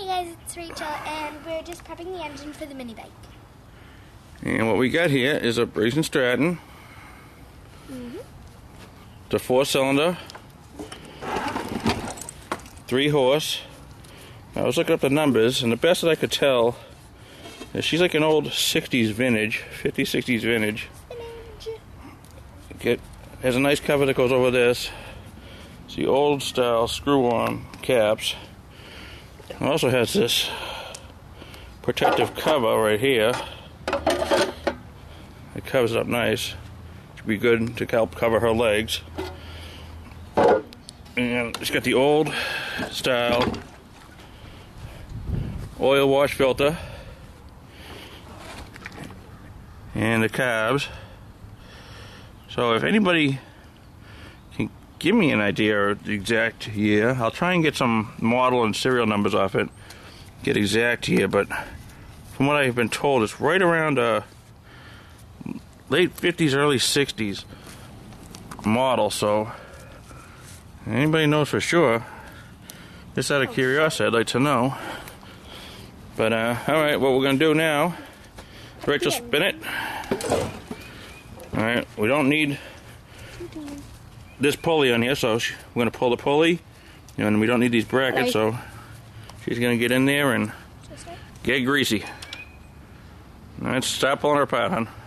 Hey guys, it's Rachel, and we're just prepping the engine for the mini bike. And what we got here is a Briggs and Stratton. It's a 4-cylinder, 3 horse. I was looking up the numbers, and the best that I could tell is she's like an old 60s vintage, 50s, 60s vintage. It has a nice cover that goes over this. It's the old style screw-on caps. It also has this protective cover right here. It covers it up nice. It should be good to help cover her legs. And it's got the old style oil wash filter. And the carbs. So if anybody can give me an idea of the exact year, I'll try and get some model and serial numbers off it, get exact year, but from what I've been told, it's right around a late 50s, early 60s model. So anybody knows for sure, just out of curiosity, I'd like to know. But alright, what we're going to do now, Rachel, spin it. Alright, we don't need this pulley on here, so we're going to pull the pulley, and we don't need these brackets, right. So she's going to get in there and get greasy. Alright, stop pulling her apart, hon.